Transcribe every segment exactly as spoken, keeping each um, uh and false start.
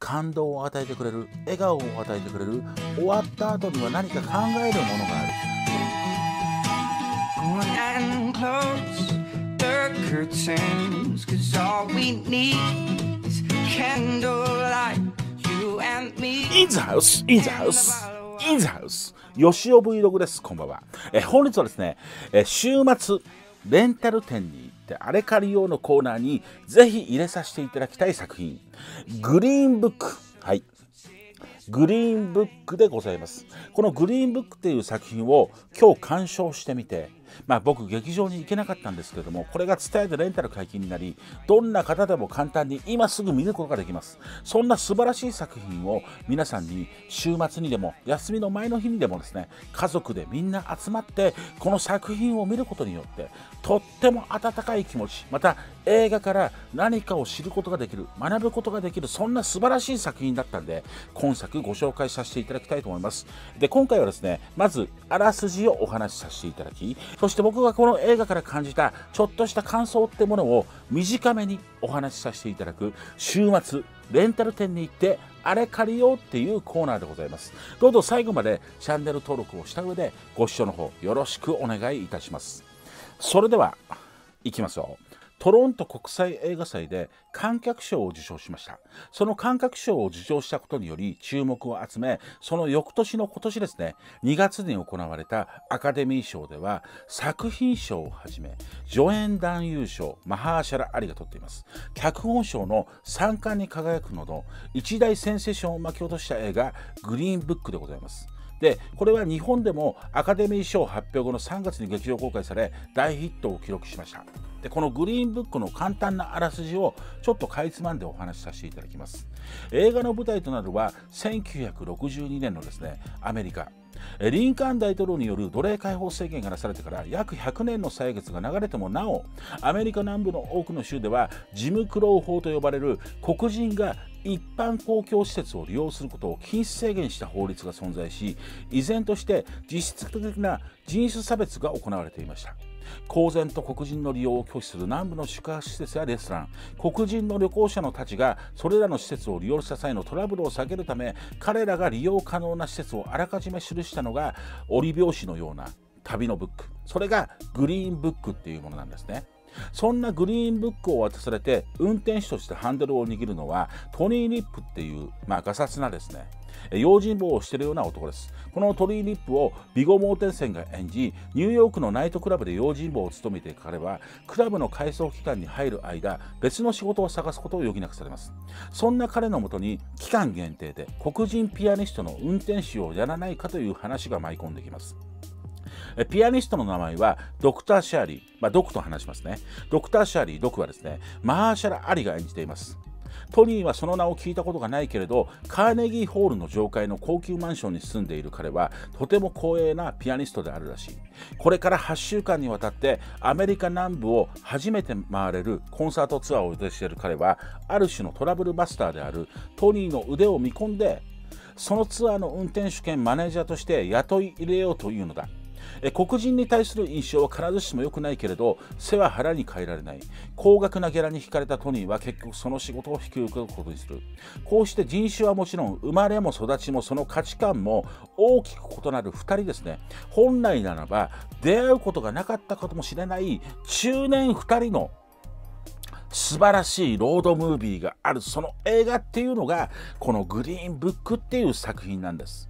感動を与えてくれる、笑顔を与えてくれる、終わった後には何か考えるものがある。In the house, in the house, in the house. よしお Vlog です。こんばんは。え本日はですね、え週末レンタル店に行ってあれ借りようのコーナーにぜひ入れさせていただきたい作品、グリーンブック。はい。グリーンブックでございます。このグリーンブックっていう作品を今日鑑賞してみて、まあ僕劇場に行けなかったんですけれども、これがTSUTAYAでレンタル解禁になり、どんな方でも簡単に今すぐ見ることができます。そんな素晴らしい作品を皆さんに週末にでも休みの前の日にでもですね、家族でみんな集まってこの作品を見ることによってとっても温かい気持ち、また映画から何かを知ることができる、学ぶことができる、そんな素晴らしい作品だったんで、今作ご紹介させていただきたいと思います。で、今回はですね、まずあらすじをお話しさせていただき、そして僕がこの映画から感じたちょっとした感想ってものを短めにお話しさせていただく、週末レンタル店に行ってあれ借りようっていうコーナーでございます。どうぞ最後までチャンネル登録をした上でご視聴の方よろしくお願いいたします。それでは行きますよ。トロント国際映画祭で観客賞を受賞しました。その観客賞を受賞したことにより注目を集め、その翌年の今年ですね、にがつに行われたアカデミー賞では作品賞をはじめ、助演男優賞、マハーシャラ・アリが取っています。脚本賞のさん冠に輝くなど、一大センセーションを巻き起こした映画、グリーンブックでございます。で、これは日本でもアカデミー賞発表後のさんがつに劇場公開され、大ヒットを記録しました。で、このグリーンブックの簡単なあらすじをちょっとかいつまんでお話しさせていただきます。映画の舞台となるはせんきゅうひゃくろくじゅうにねんのですね、アメリカ。リンカーン大統領による奴隷解放制限がなされてから約ひゃくねんの歳月が流れてもなお、アメリカ南部の多くの州ではジム・クロー法と呼ばれる黒人が一般公共施設を利用することを禁止制限した法律が存在し、依然として実質的な人種差別が行われていました。公然と黒人の利用を拒否する南部の宿泊施設やレストラン、黒人の旅行者のたちがそれらの施設を利用した際のトラブルを避けるため、彼らが利用可能な施設をあらかじめ記したのが折り表紙のような旅のブック、それがグリーンブックっていうものなんですね。そんなグリーンブックを渡されて運転手としてハンドルを握るのはトニー・リップっていう、まあ、ガサツなですね用心棒をしているような男です。このトニー・リップをビゴ・モーテンセンが演じ、ニューヨークのナイトクラブで用心棒を務めていく彼は、クラブの改装期間に入る間別の仕事を探すことを余儀なくされます。そんな彼のもとに期間限定で黒人ピアニストの運転手をやらないかという話が舞い込んできます。ピアニストの名前はドクター・シャーリー、まあ、ドクと話しますね。ドクター・シャーリー、ドクはですね、マーシャラ・アリが演じています。トニーはその名を聞いたことがないけれど、カーネギーホールの上階の高級マンションに住んでいる彼はとても光栄なピアニストであるらしい。これからはっしゅうかんにわたってアメリカ南部を初めて回れるコンサートツアーを予定している彼は、ある種のトラブルバスターであるトニーの腕を見込んで、そのツアーの運転手兼マネージャーとして雇い入れようというのだ。黒人に対する印象は必ずしも良くないけれど、背は腹に変えられない。高額なギャラに惹かれたトニーは結局その仕事を引き受けることにする。こうして人種はもちろん生まれも育ちもその価値観も大きく異なるふたりですね。本来ならば出会うことがなかったかもしれない中年ふたりの素晴らしいロードムービーがある、その映画っていうのがこのグリーンブックっていう作品なんです。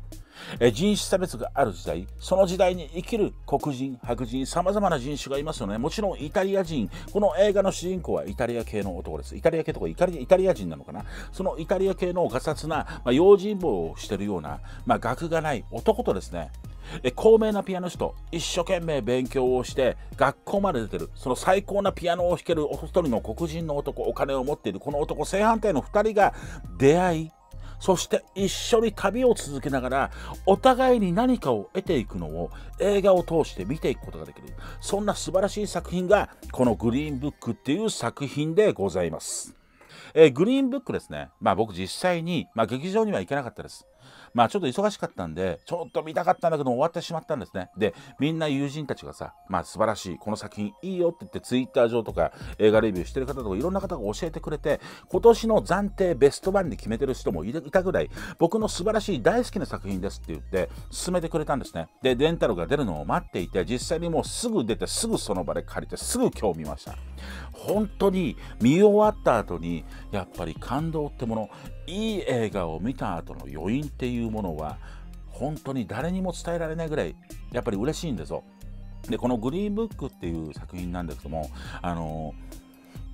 人種差別がある時代、その時代に生きる黒人、白人、さまざまな人種がいますよね。もちろんイタリア人、この映画の主人公はイタリア系の男です。イタリア系とかイタリア、イタリア人なのかな。そのイタリア系のガサツな、まあ、用心棒をしているような、まあ、学がない男とですね、高名なピアノ師と一生懸命勉強をして学校まで出てる、その最高なピアノを弾ける一人の黒人の男、お金を持っているこの男、正反対のふたりが出会い、そして一緒に旅を続けながらお互いに何かを得ていくのを映画を通して見ていくことができる、そんな素晴らしい作品がこのグリーンブックっていう作品でございます。えー、グリーンブックですね。まあ僕実際に、まあ、劇場には行けなかったです。まあちょっと忙しかったんで、ちょっと見たかったんだけど終わってしまったんですね。で、みんな友人たちがさ、まあ素晴らしい、この作品いいよって言って、ツイッター上とか映画レビューしてる方とかいろんな方が教えてくれて、今年の暫定ベストワンに決めてる人もいたぐらい、僕の素晴らしい大好きな作品ですって言って、勧めてくれたんですね。で、レンタルが出るのを待っていて、実際にもうすぐ出て、すぐその場で借りて、すぐ今日見ました。本当に見終わった後に、やっぱり感動ってもの、いい映画を見た後の余韻っていうものは本当に誰にも伝えられないぐらいやっぱり嬉しいんですよ。でこの「グリーンブック」っていう作品なんですけども、あの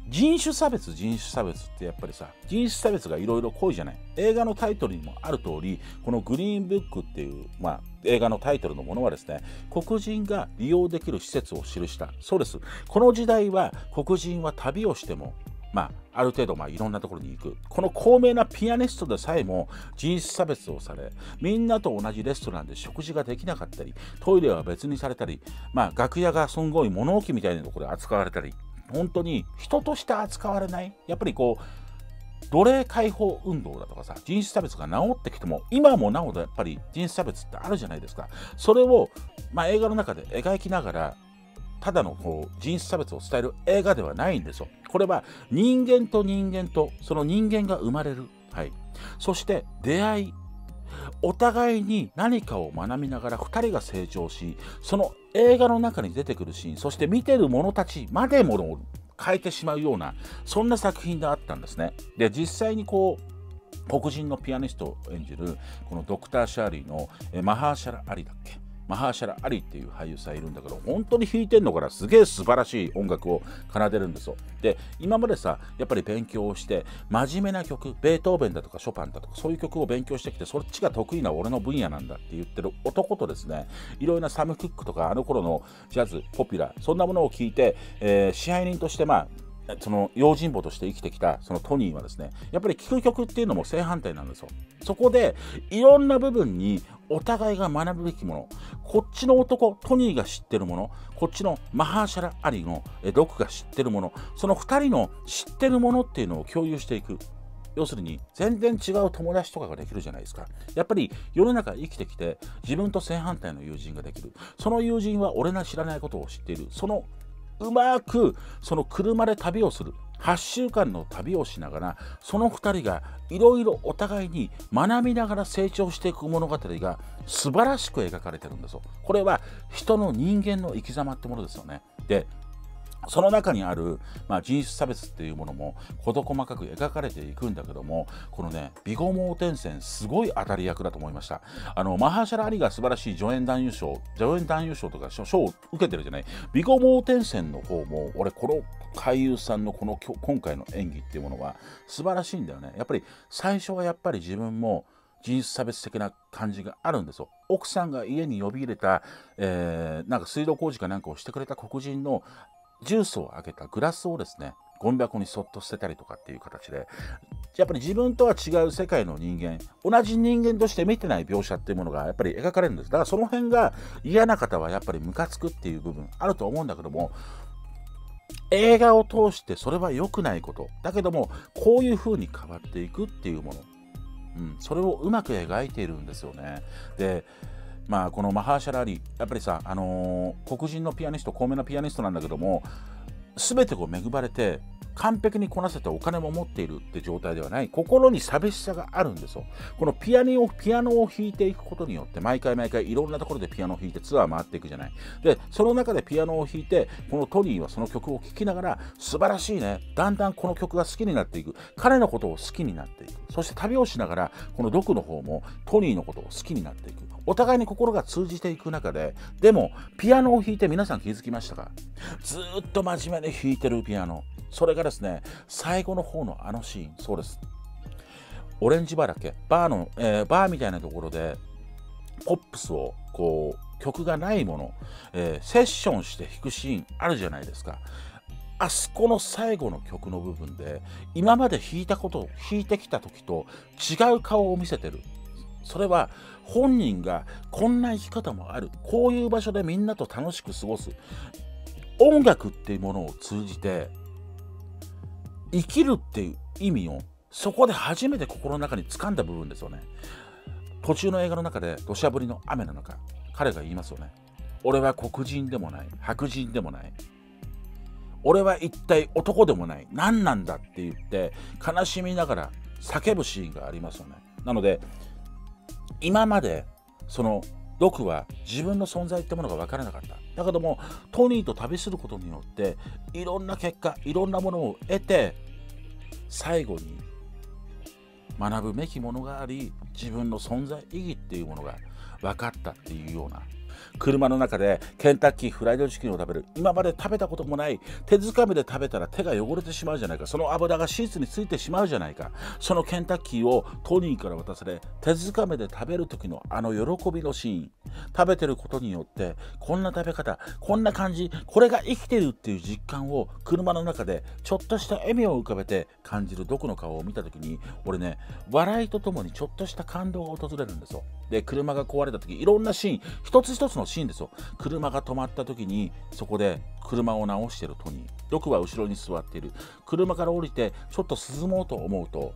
人種差別人種差別ってやっぱりさ、人種差別がいろいろ濃いじゃない。映画のタイトルにもある通り、この「グリーンブック」っていう、まあ映画のタイトルのものはですね、黒人が利用できる施設を記したそうです。この時代は黒人は旅をしてもまあ、ある程度、まあ、いろんなところに行く。この高名なピアニストでさえも人種差別をされ、みんなと同じレストランで食事ができなかったり、トイレは別にされたり、まあ、楽屋がすんごい物置みたいなところで扱われたり、本当に人として扱われない。やっぱりこう奴隷解放運動だとかさ、人種差別が治ってきても今もなおやっぱり人種差別ってあるじゃないですか。それを、まあ、映画の中で描きながら、ただのこう人種差別を伝える映画ではないんですよ。これは人間と人間とその人間が生まれる、はい、そして出会い、お互いに何かを学びながらふたりが成長し、その映画の中に出てくるシーン、そして見てる者たちまでものを変えてしまうような、そんな作品があったんですね。で実際にこう黒人のピアニストを演じるこのドクター・シャーリーのマハーシャラ・アリだっけ、マハーシャラ・アリっていう俳優さんいるんだけど、本当に弾いてんのから、すげえ素晴らしい音楽を奏でるんですよ。で今までさ、やっぱり勉強をして真面目な曲、ベートーベンだとかショパンだとかそういう曲を勉強してきて、そっちが得意な俺の分野なんだって言ってる男とですね、いろいろなサム・クックとかあの頃のジャズ、ポピュラー、そんなものを聞いて、えー、支配人としてまあその用心棒として生きてきたそのトニーはですね、やっぱり聴く曲っていうのも正反対なんですよ。そこでいろんな部分にお互いが学ぶべきもの、こっちの男トニーが知ってるもの、こっちのマハーシャラ・アリのドクが知ってるもの、そのふたりの知ってるものっていうのを共有していく。要するに全然違う友達とかができるじゃないですか。やっぱり世の中生きてきて自分と正反対の友人ができる。その友人は俺が知らないことを知っている。そのうまくその車で旅をする、はっしゅうかんの旅をしながら、そのふたりがいろいろお互いに学びながら成長していく物語が素晴らしく描かれてるんですよ。これは人の人間の生き様ってものですよね。でその中にある、まあ、人種差別っていうものも事細かく描かれていくんだけども、このねビゴ・モーテンセン、すごい当たり役だと思いました。あのマハーシャラ・アリが素晴らしい助演男優賞助演男優賞とか賞を受けてるじゃない。ビゴ・モーテンセンの方も、俺この俳優さんのこの今回の演技っていうものは素晴らしいんだよね。やっぱり最初はやっぱり自分も人種差別的な感じがあるんですよ。奥さんが家に呼び入れた、えー、なんか水道工事かなんかをしてくれた黒人のジュースをあげたグラスをですね、ゴミ箱にそっと捨てたりとかっていう形で、やっぱり自分とは違う世界の人間、同じ人間として見てない描写っていうものがやっぱり描かれるんです。だからその辺が嫌な方はやっぱりムカつくっていう部分あると思うんだけども、映画を通してそれは良くないことだけども、こういう風に変わっていくっていうもの、うん、それをうまく描いているんですよね。でまあこのマハーシャラ・アリ、やっぱりさ、あのー、黒人のピアニスト、高名なピアニストなんだけども、全てこう恵まれて完璧にこなせてお金も持っているって状態ではない。心に寂しさがあるんですよ。このピアニオピアノを弾いていくことによって、毎回毎回いろんなところでピアノを弾いてツアー回っていくじゃない。でその中でピアノを弾いて、このトニーはその曲を聴きながら、素晴らしいね、だんだんこの曲が好きになっていく、彼のことを好きになっていく、そして旅をしながらこのドクの方もトニーのことを好きになっていく、お互いに心が通じていく中で、でもピアノを弾いて、皆さん気づきましたか、ずっと真面目に弾いてるピアノ、それがですね、最後の方のあのシーン、そうです。オレンジバーだっけ、バーの、えー、バーみたいなところで、ポップスをこう曲がないもの、えー、セッションして弾くシーンあるじゃないですか。あそこの最後の曲の部分で、今まで弾いたことを弾いてきた時と違う顔を見せてる。それは本人がこんな生き方もある、こういう場所でみんなと楽しく過ごす、音楽っていうものを通じて生きるっていう意味をそこで初めて心の中に掴んだ部分ですよね。途中の映画の中で土砂降りの雨の中、彼が言いますよね。俺は黒人でもない、白人でもない、俺は一体男でもない、何なんだって言って悲しみながら叫ぶシーンがありますよね。なので今までそのドクは自分の存在ってものが分からなかった。だけどもトニーと旅することによっていろんな結果、いろんなものを得て、最後に学ぶべきものがあり、自分の存在意義っていうものが分かったっていうような。車の中でケンタッキーフライドチキンを食べる、今まで食べたこともない、手づかみで食べたら手が汚れてしまうじゃないか、その油がシーツについてしまうじゃないか、そのケンタッキーをトニーから渡され手づかみで食べる時のあの喜びのシーン、食べてることによってこんな食べ方、こんな感じ、これが生きてるっていう実感を車の中でちょっとした笑みを浮かべて感じるドクの顔を見た時に、俺ね、笑いとともにちょっとした感動が訪れるんですよ。で車が壊れた時、いろんなシーン、一つ一つのシーンですよ。車が止まった時にそこで車を直しているトニー、ドクは後ろに座っている。車から降りてちょっと涼もうと思うと、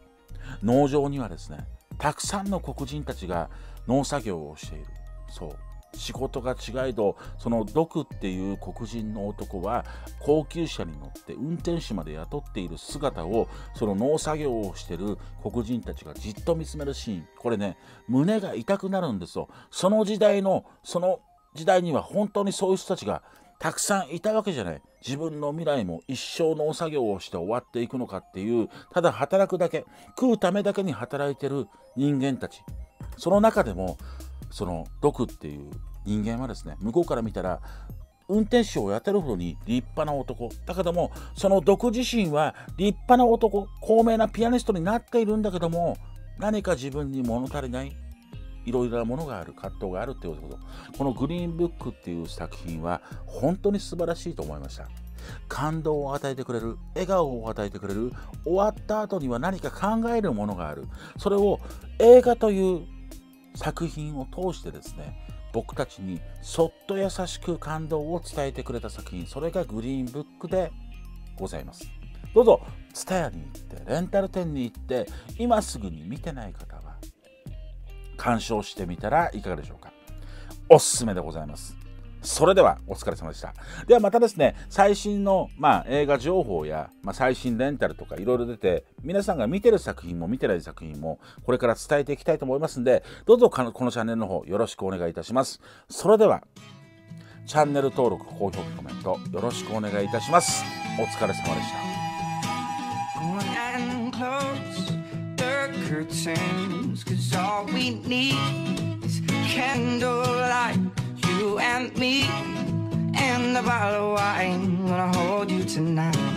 農場にはですね、たくさんの黒人たちが農作業をしている。そう、仕事が違いど、そのドクっていう黒人の男は高級車に乗って運転手まで雇っている姿を、その農作業をしている黒人たちがじっと見つめるシーン、これね、胸が痛くなるんですよ。その時代のその時代には本当にそういう人たちがたくさんいたわけじゃない。自分の未来も一生農作業をして終わっていくのかっていう、ただ働くだけ、食うためだけに働いてる人間たち。その中でもそのドクっていう人間はですね、向こうから見たら運転手をやってるほどに立派な男だけども、そのドク自身は立派な男、高名なピアニストになっているんだけども、何か自分に物足りない、いろいろなものがある、葛藤があるということ。この「グリーンブック」っていう作品は本当に素晴らしいと思いました。感動を与えてくれる、笑顔を与えてくれる、終わった後には何か考えるものがある。それを映画という作品を通してですね、僕たちにそっと優しく感動を伝えてくれた作品、それが「グリーンブック」でございます。どうぞツタヤに行って、レンタル店に行って、今すぐに見てない方は鑑賞してみたらいかがでしょうか。おすすめでございます。それではお疲れ様でした。ではまたですね、最新の、まあ、映画情報や、まあ、最新レンタルとかいろいろ出て、皆さんが見てる作品も見てない作品もこれから伝えていきたいと思いますんで、どうぞこのチャンネルの方よろしくお願いいたします。それではチャンネル登録、高評価、コメントよろしくお願いいたします。お疲れ様でした。'Cause all we need is candlelight, you and me, and a bottle of wine. Gonna hold you tonight.